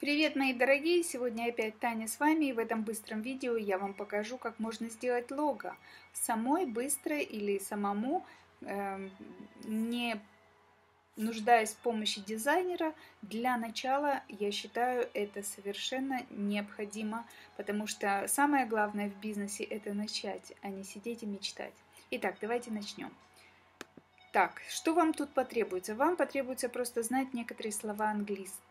Привет, мои дорогие! Сегодня опять Таня с вами, и в этом быстром видео я вам покажу, как можно сделать лого самой быстро или самому, не нуждаясь в помощи дизайнера. Для начала, я считаю, это совершенно необходимо, потому что самое главное в бизнесе — это начать, а не сидеть и мечтать. Итак, давайте начнем. Так, что вам тут потребуется? Вам потребуется просто знать некоторые слова английского,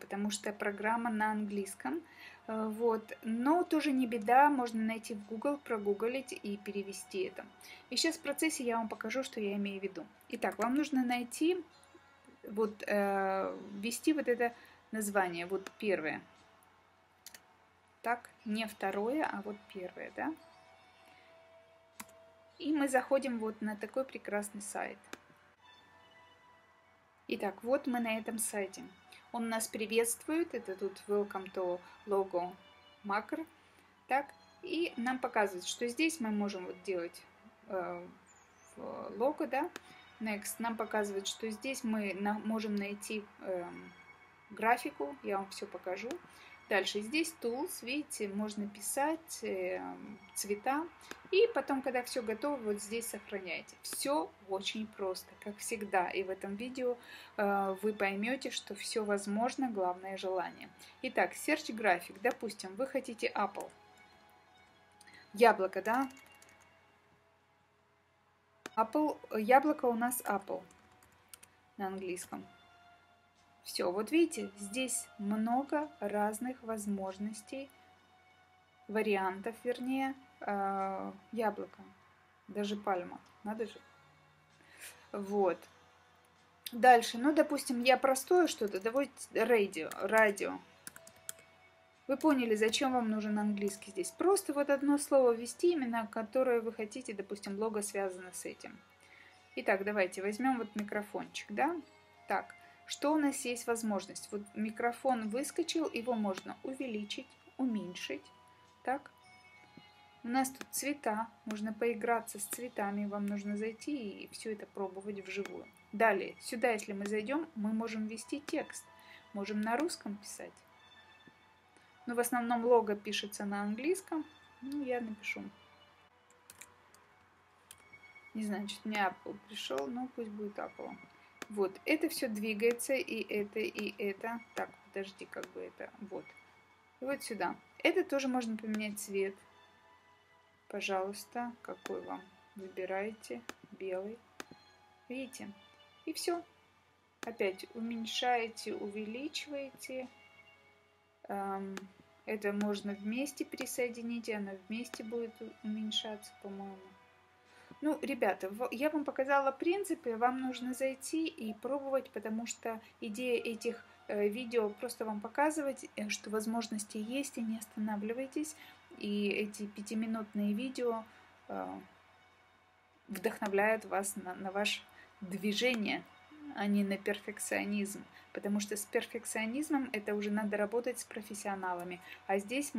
потому что программа на английском. Вот. Но тоже не беда, можно найти в Google, прогуглить и перевести это. И сейчас в процессе я вам покажу, что я имею в виду. Итак, вам нужно найти, вот, ввести вот это название, вот первое. Так, не второе, а вот первое, да? И мы заходим вот на такой прекрасный сайт. Итак, вот мы на этом сайте. Он нас приветствует, это тут Welcome to Logo Maker, так, и нам показывает, что здесь мы можем вот делать лого, да, Next, нам показывает, что здесь мы можем найти графику, я вам все покажу. Дальше здесь Tools, видите, можно писать цвета, и потом, когда все готово, вот здесь сохраняйте. Все очень просто, как всегда, и в этом видео вы поймете, что все возможно, главное желание. Итак, Search Graphic, допустим, вы хотите Apple, яблоко, да, Apple, яблоко у нас Apple на английском. Все, вот видите, здесь много разных возможностей, вариантов, вернее, яблока, даже пальма, надо же. Вот. Дальше, ну, допустим, я простое что-то, давайте радио. Вы поняли, зачем вам нужен английский здесь. Просто вот одно слово ввести, именно которое вы хотите, допустим, лого связано с этим. Итак, давайте возьмем вот микрофончик, да, так. Что у нас есть возможность? Вот микрофон выскочил, его можно увеличить, уменьшить. Так. У нас тут цвета, можно поиграться с цветами, вам нужно зайти и все это пробовать вживую. Далее, сюда, если мы зайдем, мы можем ввести текст, можем на русском писать. Но в основном лого пишется на английском, ну я напишу. Не знаю, что-то мне Apple пришел, но пусть будет Apple. Вот, это все двигается, и это, и это. Так, подожди, как бы это. Вот. И вот сюда. Это тоже можно поменять цвет. Пожалуйста, какой вам. Выбирайте. Белый. Видите? И все. Опять уменьшаете, увеличиваете. Это можно вместе присоединить, и она вместе будет уменьшаться, по-моему. Ну, ребята, я вам показала принципы, вам нужно зайти и пробовать, потому что идея этих видео просто вам показывать, что возможности есть, и не останавливайтесь. И эти пятиминутные видео вдохновляют вас на ваше движение, а не на перфекционизм. Потому что с перфекционизмом это уже надо работать с профессионалами. А здесь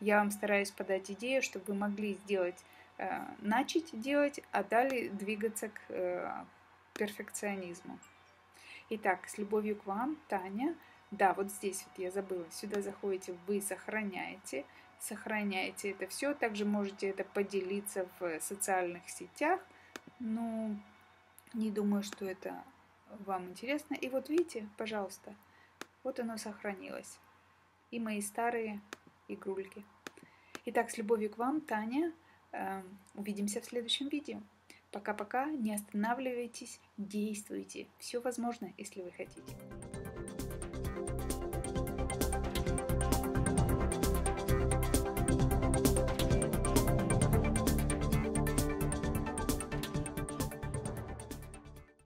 я вам стараюсь подать идею, чтобы вы могли начать делать, а далее двигаться к перфекционизму. Итак, с любовью к вам, Таня. Да, вот здесь вот я забыла. Сюда заходите, вы сохраняете это все. Также можете это поделиться в социальных сетях. Ну, не думаю, что это вам интересно. И вот видите, пожалуйста, вот оно сохранилось. И мои старые игрульки. Итак, с любовью к вам, Таня. Увидимся в следующем видео. Пока-пока, не останавливайтесь, действуйте. Все возможно, если вы хотите.